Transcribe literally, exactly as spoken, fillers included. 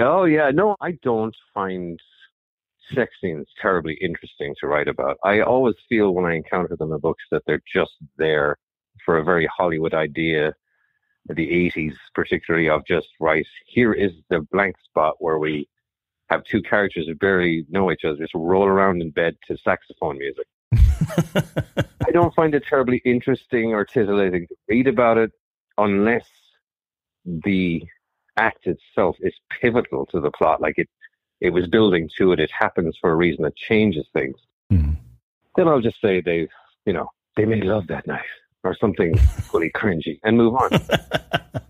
Oh, yeah. No, I don't find sex scenes terribly interesting to write about. I always feel when I encounter them in books that they're just there for a very Hollywood idea, the eighties particularly, of just, right, here is the blank spot where we have two characters who barely know each other just roll around in bed to saxophone music. I don't find it terribly interesting or titillating to read about it unless the act itself is pivotal to the plot. Like it, it was building to it. It happens for a reason that changes things. Mm. Then I'll just say they, you know, they made love that night or something fully cringy and move on.